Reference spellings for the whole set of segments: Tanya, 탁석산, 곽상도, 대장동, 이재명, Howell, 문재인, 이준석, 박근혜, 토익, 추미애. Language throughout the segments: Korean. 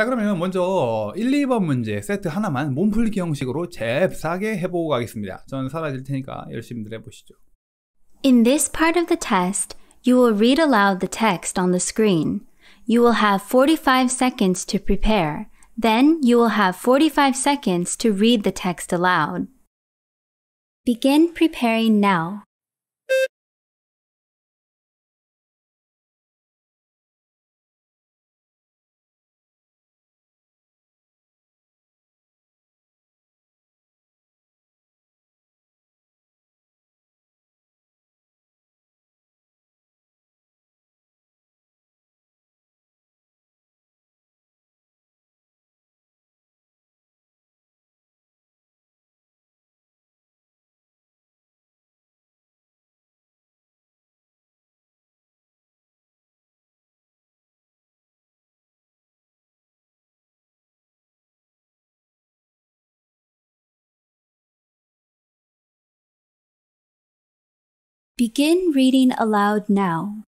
자, 그러면 먼저 1, 2번 문제 세트 하나만 몸풀기 형식으로 잽싸게 해보고 가겠습니다. 전 사라질 테니까 열심히들 해보시죠. In this part of the test, you will read aloud the text on the screen. You will have 45 seconds to prepare. Then you will have 45 seconds to read the text aloud. Begin preparing now. Begin reading aloud now.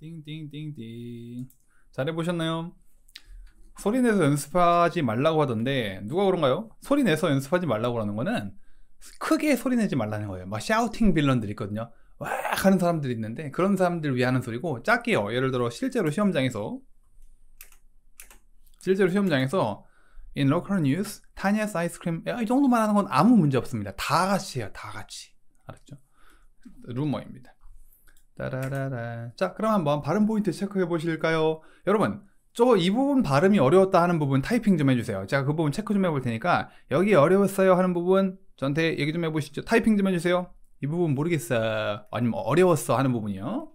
띵띵띵띵. 잘해보셨나요? 소리내서 연습하지 말라고 하던데 누가 그런가요? 소리내서 연습하지 말라고 하는 거는 크게 소리내지 말라는 거예요. 막 샤우팅 빌런들이 있거든요. 와 하는 사람들이 있는데 그런 사람들 위해 하는 소리고, 작게요. 예를 들어 실제로 시험장에서 In local news, Tanya's ice cream. 야, 이 정도만 하는 건 아무 문제 없습니다. 다 같이 해요. 다 같이. 알았죠? 루머입니다. 따라라라. 자, 그럼 한번 발음 포인트 체크해 보실까요? 여러분, 저 이 부분 발음이 어려웠다 하는 부분 타이핑 좀 해주세요. 제가 그 부분 체크 좀 해볼 테니까 여기 어려웠어요 하는 부분 저한테 얘기 좀 해보시죠. 타이핑 좀 해주세요. 이 부분 모르겠어, 아니면 어려웠어 하는 부분이요.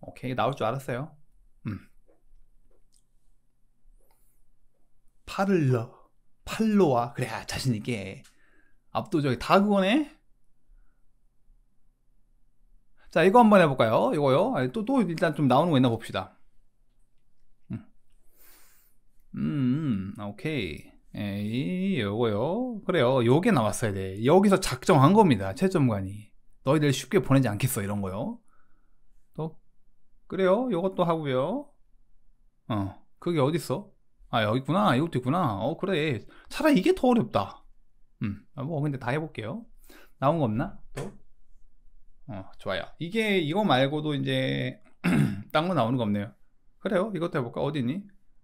오케이, 나올 줄 알았어요. 팔로와 그래야 자신있게 압도적이 다 그거네. 자, 이거 한번 해볼까요? 이거요. 또 일단 좀 나오는 거 있나 봅시다. 오케이. 에이, 요거요. 그래요. 요게 나왔어야 돼. 여기서 작정한 겁니다. 채점관이. 너희들 쉽게 보내지 않겠어. 이런 거요. 또, 그래요. 요것도 하고요. 그게 어딨어? 아, 여기 있구나. 이것도 있구나. 그래. 차라리 이게 더 어렵다. 근데 다 해볼게요. 나온 거 없나? 또? 좋아요. 이게 이거 말고도 이제 딴 거 나오는 거 없네요. 그래요. 이것도 해볼까? 어디니?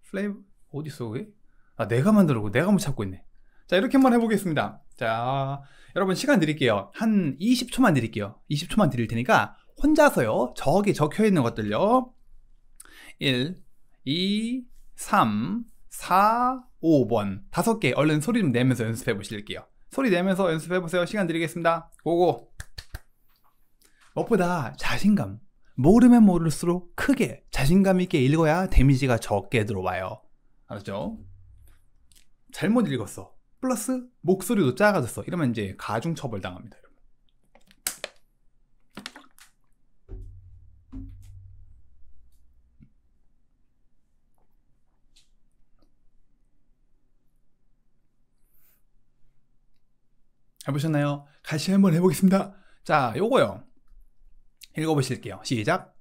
플레이브 어디 있어 그게? 아, 내가 만들고 내가 못 찾고 있네. 자, 이렇게 한번 해보겠습니다. 자, 여러분 시간 드릴게요. 한 20초만 드릴게요. 20초만 드릴 테니까 혼자서요. 저기 적혀 있는 것들요. 1, 2, 3, 4, 5번 5개 얼른 소리 좀 내면서 연습해 보실게요. 소리 내면서 연습해 보세요. 시간 드리겠습니다. 고고. 무엇보다 자신감, 모르면 모를수록 크게 자신감 있게 읽어야 데미지가 적게 들어와요. 알았죠? 잘못 읽었어. 플러스 목소리도 작아졌어. 이러면 이제 가중 처벌 당합니다. 해보셨나요? 다시 한번 해보겠습니다. 자, 요거요. 읽어보실게요. 시작.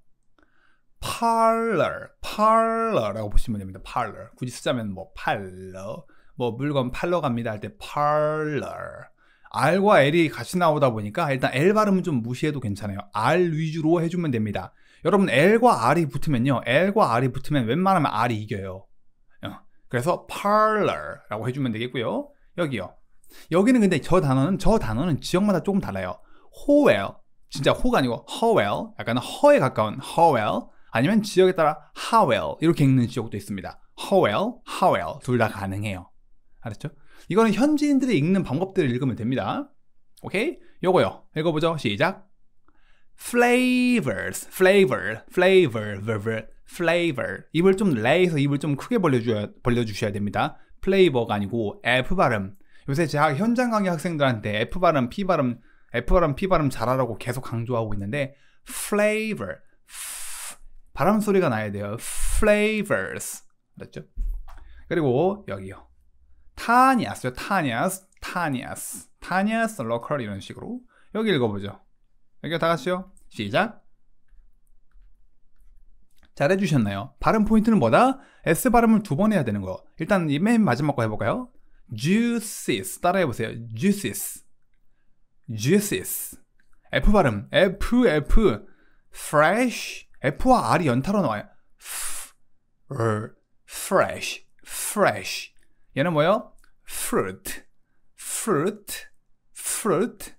parlor라고 보시면 됩니다. parlor. 굳이 쓰자면 뭐 팔러, 뭐 물건 팔러 갑니다 할 때 parlor. R과 L이 같이 나오다 보니까 일단 L 발음은 좀 무시해도 괜찮아요. R 위주로 해주면 됩니다. 여러분 L과 R이 붙으면요. 웬만하면 R이 이겨요. 그래서 parlor라고 해주면 되겠고요. 여기요. 여기는 근데 저 단어는 지역마다 조금 달라요. Howell. 진짜 호가 아니고 Howell, 약간 허에 가까운 Howell, 아니면 지역에 따라 Howell 이렇게 읽는 지역도 있습니다. Howell, Howell 둘 다 가능해요. 알았죠? 이거는 현지인들이 읽는 방법들을 읽으면 됩니다. 오케이? 요거요. 읽어보죠. 시작. Flavors, flavor, flavor, flavor, flavor. 입을 좀 레에서 입을 좀 크게 벌려주셔야 됩니다. 플레이버가 아니고 F 발음. 요새 제가 현장 강의 학생들한테 F 발음, P 발음, F 발음, P 발음 잘하라고 계속 강조하고 있는데 flavor, 발음 소리가 나야 돼요. Flavors, 알았죠? 그리고 여기요. Tanya's, Tanya's, Tanya's, Tanya's local 이런 식으로 여기 읽어보죠. 여기 다 같이요. 시작. 잘 해주셨나요? 발음 포인트는 뭐다? S 발음을 두 번 해야 되는 거. 일단 이 맨 마지막 거 해볼까요? Juices 따라해보세요. Juices, Juices. F 발음 F F. Fresh. F와 R이 연타로 나와요. Fresh, fresh. 얘는 뭐예요? Fruit, fruit, fruit.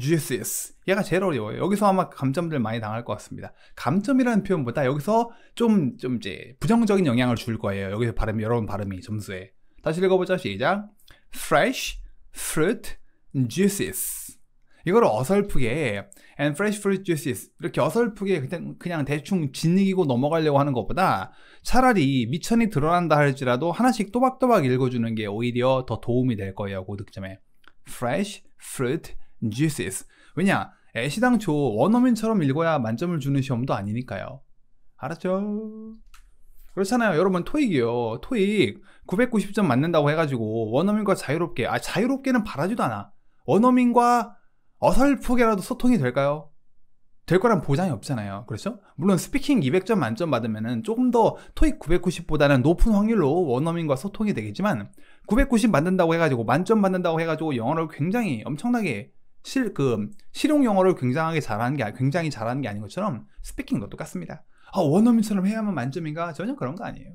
Juices. 얘가 제일 어려워요. 여기서 아마 감점들 많이 당할 것 같습니다. 감점이라는 표현보다 여기서 좀 이제 부정적인 영향을 줄 거예요. 여기서 발음, 여러분 발음이 점수에. 다시 읽어보자. 시작. Fresh fruit juices. 이걸 어설프게 and fresh fruit juices 이렇게 어설프게 그냥 대충 짓이기고 넘어가려고 하는 것보다 차라리 미천이 드러난다 할지라도 하나씩 또박또박 읽어주는 게 오히려 더 도움이 될 거예요. 고득점에. Fresh fruit juices. 왜냐? 애시당초 원어민처럼 읽어야 만점을 주는 시험도 아니니까요. 알았죠? 그렇잖아요. 여러분 토익이요. 토익 990점 맞는다고 해가지고 원어민과 자유롭게, 아 자유롭게는 바라지도 않아. 원어민과 어설프게라도 소통이 될까요? 될 거란 보장이 없잖아요. 그렇죠? 물론 스피킹 200점 만점 받으면은 조금 더 토익 990보다는 높은 확률로 원어민과 소통이 되겠지만 990 받는다고 해가지고 만점 받는다고 해가지고 영어를 굉장히 엄청나게 실용 영어를 굉장히 잘하는 게 아닌 것처럼 스피킹도 똑같습니다. 아, 원어민처럼 해야만 만점인가? 전혀 그런 거 아니에요.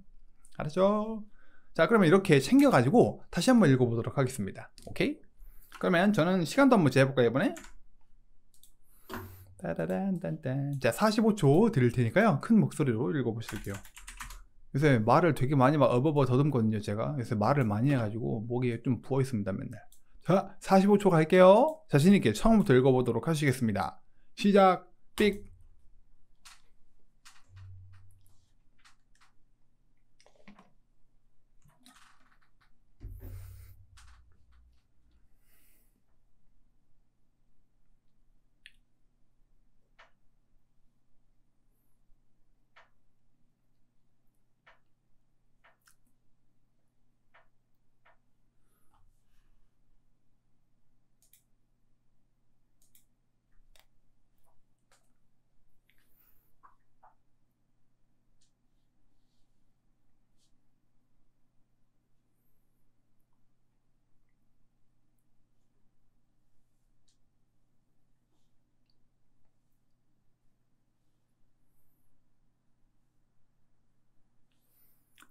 알았죠? 자, 그러면 이렇게 챙겨가지고 다시 한번 읽어보도록 하겠습니다. 오케이? 그러면 저는 시간도 한번 재볼까요, 이번에? 따라란딴딴. 자, 45초 드릴 테니까요. 큰 목소리로 읽어보실게요. 요새 말을 되게 많이 막 어버버 더듬거든요, 제가. 요새 말을 많이 해가지고 목이 좀 부어있습니다, 맨날. 자, 45초 갈게요. 자신있게 처음부터 읽어보도록 하시겠습니다. 시작. 삑.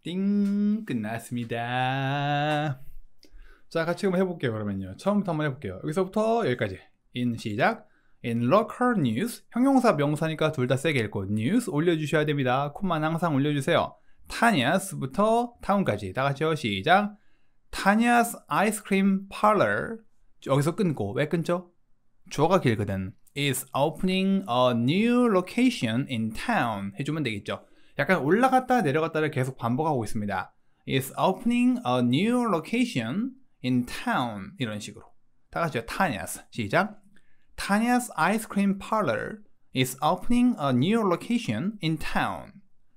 띵, 끝났습니다. 자, 같이 한번 해볼게요. 그러면요, 처음부터 한번 해볼게요. 여기서부터 여기까지. in 시작. in local news 형용사 명사니까 둘 다 세게 읽고 news 올려주셔야 됩니다. 콤만 항상 올려주세요. Tanya's 부터 town까지 다 같이요. 시작. Tanya's ice cream parlor. 여기서 끊고, 왜 끊죠? 주어가 길거든. is opening a new location in town 해주면 되겠죠. 약간 올라갔다 내려갔다를 계속 반복하고 있습니다. It's opening a new location in town 이런 식으로 다 같이요. Tanya's 시작. Tanya's ice cream parlor is opening a new location in town.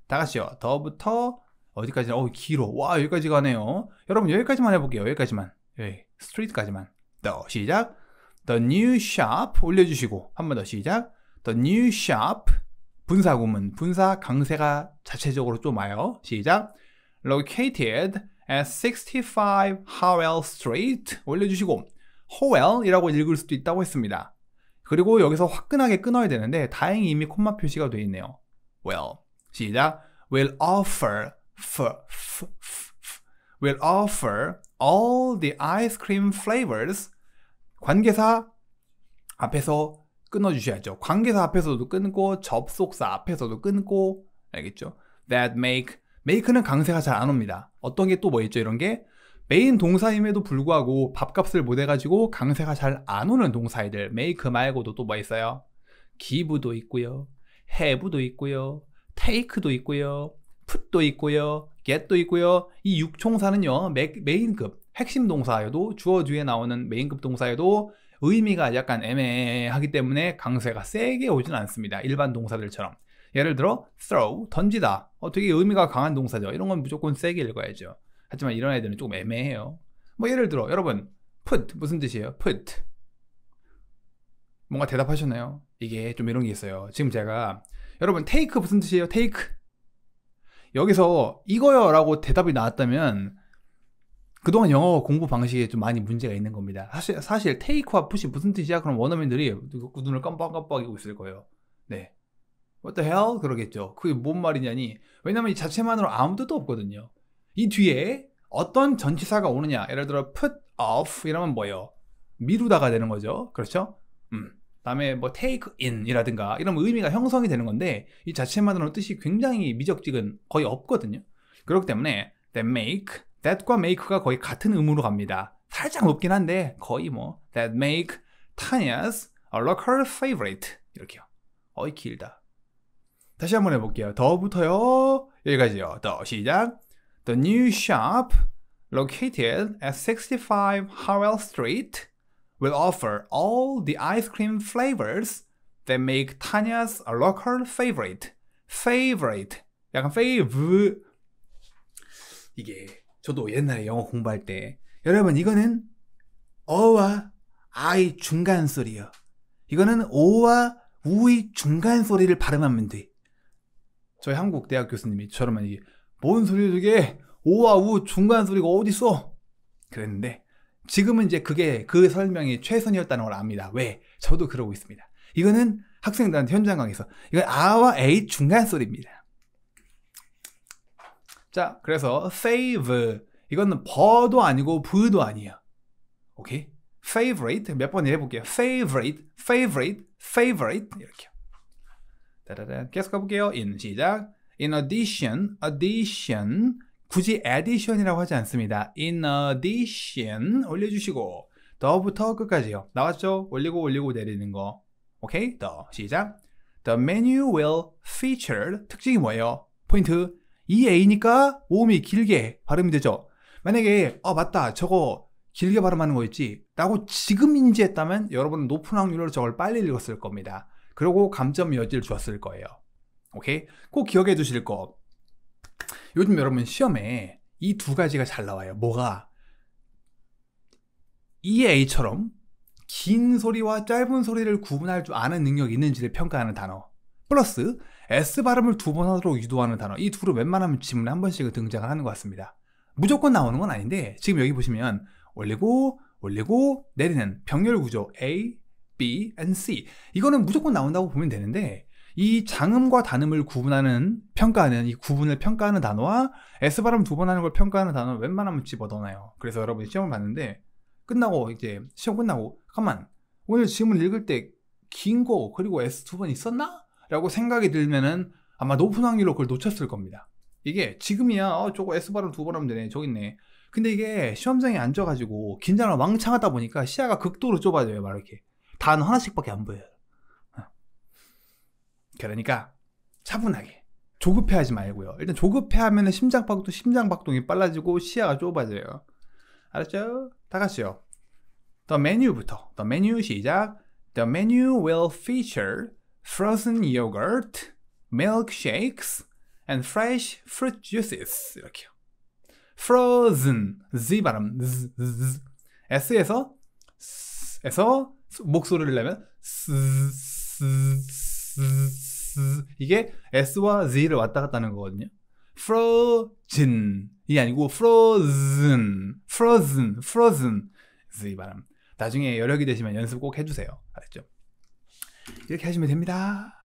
다 같이요. 더부터 어디까지? 어우 길어. 와 여기까지 가네요. 여러분 여기까지만 해볼게요. 여기까지만. 여기 스트리트까지만. 더 시작. The new shop 올려주시고 한 번 더 시작. The new shop 분사 구문, 분사 강세가 자체적으로 좀 와요. 시작. Located at 65 Howell Street 올려주시고 Howell이라고 읽을 수도 있다고 했습니다. 그리고 여기서 화끈하게 끊어야 되는데 다행히 이미 콤마 표시가 돼 있네요. Well 시작. Will offer will offer all the ice cream flavors 관계사 앞에서 끊어주셔야죠. 관계사 앞에서도 끊고 접속사 앞에서도 끊고, 알겠죠? That, make. make는 강세가 잘 안 옵니다. 어떤 게 또 뭐 있죠? 이런 게 메인 동사임에도 불구하고 밥값을 못 해가지고 강세가 잘 안 오는 동사이들, make 말고도 또 뭐 있어요? give도 있고요, have도 있고요, take도 있고요, put도 있고요, get도 있고요. 이 육총사는요, 메인급 핵심 동사여도 주어 뒤에 나오는 메인급 동사여도 의미가 약간 애매하기 때문에 강세가 세게 오진 않습니다. 일반 동사들처럼. 예를 들어 throw, 던지다, 되게 의미가 강한 동사죠. 이런 건 무조건 세게 읽어야죠. 하지만 이런 애들은 조금 애매해요. 뭐 예를 들어 여러분, put 무슨 뜻이에요? put 뭔가 대답하셨나요? 이게 좀 이런 게 있어요. 지금 제가 여러분 take 무슨 뜻이에요? take 여기서 이거요 라고 대답이 나왔다면 그동안 영어 공부 방식에 좀 많이 문제가 있는 겁니다. 사실 take와 push 무슨 뜻이야? 그럼 원어민들이 눈을 깜빡깜빡이고 있을 거예요. 네, what the hell? 그러겠죠. 그게 뭔 말이냐니, 왜냐면 이 자체만으로 아무 뜻도 없거든요. 이 뒤에 어떤 전치사가 오느냐, 예를 들어 put off 이러면 뭐예요? 미루다가 되는 거죠. 그렇죠? 다음에 뭐 take in 이라든가 이런 의미가 형성이 되는 건데 이 자체만으로 뜻이 굉장히 미적지근, 거의 없거든요. 그렇기 때문에 that make, that과 make가 거의 같은 음으로 갑니다. 살짝 높긴 한데 거의 뭐 that make Tanya's a local favorite 이렇게요. 어이 길다. 다시 한번 해볼게요. 더부터요 여기까지요. 더 시작. The new shop located at 65 Howell Street will offer all the ice cream flavors that make Tanya's a local favorite. favorite 약간 fave. 이게 저도 옛날에 영어 공부할 때, 여러분 이거는 어와 아의 중간 소리요, 이거는 오와 우의 중간 소리를 발음하면 돼. 저희 한국 대학 교수님이 저러면 이게 뭔 소리야 저게, 오와 우 중간 소리가 어딨어 그랬는데, 지금은 이제 그게 그 설명이 최선이었다는 걸 압니다. 왜? 저도 그러고 있습니다. 이거는 학생들한테 현장 강의에서 이건 아와 에이 중간 소리입니다. 자, 그래서 save 이건 버도 아니고 브도 아니에요. 오케이? favorite 몇 번 해볼게요. favorite, favorite, favorite 이렇게. 따라란 계속 가볼게요. in 시작. In addition, addition 굳이 addition이라고 하지 않습니다. In addition 올려주시고 더부터 끝까지요. 나왔죠? 올리고 올리고 내리는 거. 오케이? 더 시작. The menu will feature 특징이 뭐예요? 포인트. EA니까 모음이 길게 발음이 되죠. 만약에 맞다 저거 길게 발음하는 거 있지 라고 지금 인지했다면 여러분은 높은 확률로 저걸 빨리 읽었을 겁니다. 그리고 감점 여지를 주었을 거예요. 오케이? 꼭 기억해 두실 거, 요즘 여러분 시험에 이 두 가지가 잘 나와요. 뭐가? EA처럼 긴 소리와 짧은 소리를 구분할 줄 아는 능력이 있는지를 평가하는 단어, 플러스 S 발음을 두 번 하도록 유도하는 단어. 이 둘은 웬만하면 지문에 한 번씩은 등장을 하는 것 같습니다. 무조건 나오는 건 아닌데 지금 여기 보시면 올리고 올리고 내리는 병렬 구조 A, B, and C, 이거는 무조건 나온다고 보면 되는데, 이 장음과 단음을 구분하는, 평가하는, 이 구분을 평가하는 단어와 S발음 두 번 하는 걸 평가하는 단어는 웬만하면 집어넣어놔요. 그래서 여러분이 시험을 봤는데 끝나고, 이제 시험 끝나고 잠깐만 오늘 지문 읽을 때 긴 거 그리고 S 두 번 있었나? 라고 생각이 들면은 아마 높은 확률로 그걸 놓쳤을 겁니다. 이게 지금이야 저거 S발음 두 번 하면 되네, 저기 있네. 근데 이게 시험장에 앉아가지고 긴장을 왕창 하다 보니까 시야가 극도로 좁아져요. 막 이렇게 단어 하나씩밖에 안 보여요. 그러니까 차분하게 조급해하지 말고요. 일단 조급해하면 심장박동이 빨라지고 시야가 좁아져요. 알았죠? 다 같이요. The menu부터. The menu 시작. The menu will feature frozen yogurt, milkshakes, and fresh fruit juices. 이렇게요. Frozen, Z 발음, Z. S에서 목소리를 내면 이게 S와 Z를 왔다 갔다 하는 거거든요. Frozen 이 아니고 Frozen, Frozen, Frozen Z 발음. 나중에 여력이 되시면 연습 꼭 해주세요. 알았죠? 이렇게 하시면 됩니다.